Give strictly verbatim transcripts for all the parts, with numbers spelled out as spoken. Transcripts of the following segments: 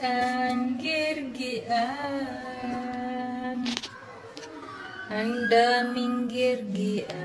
Gergian, Gergian Andamin, Gergian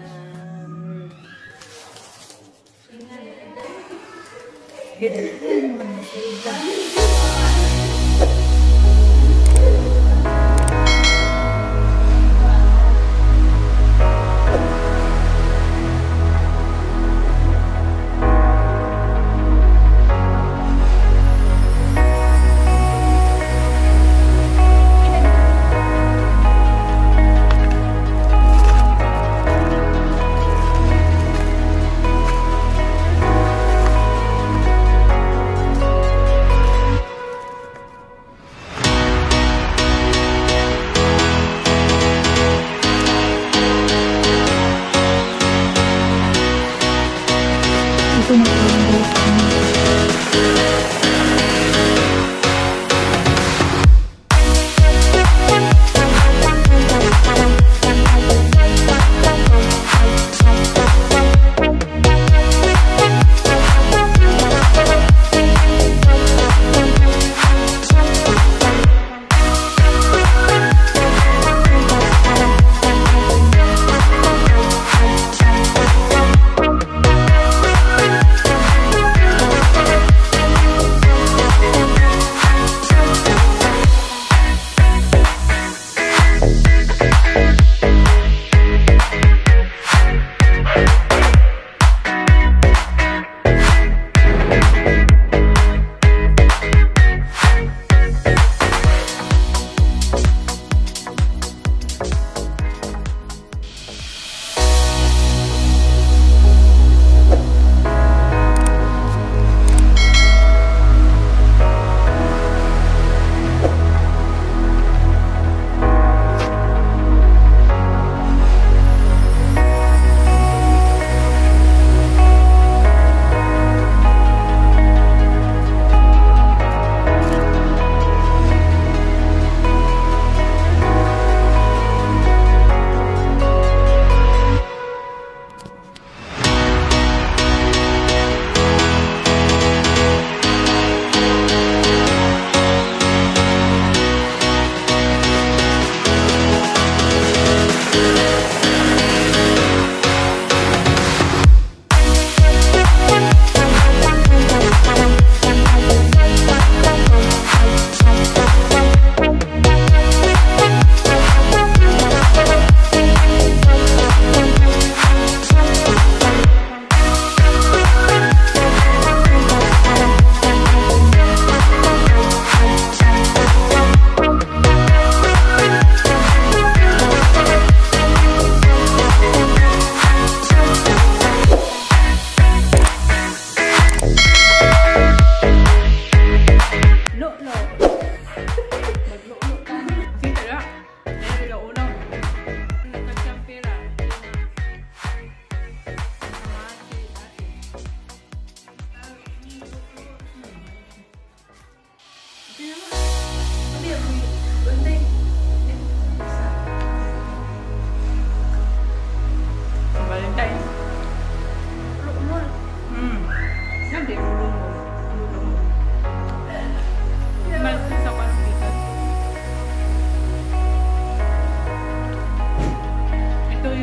Valentine. Look, look. Hmm. Nanti belum.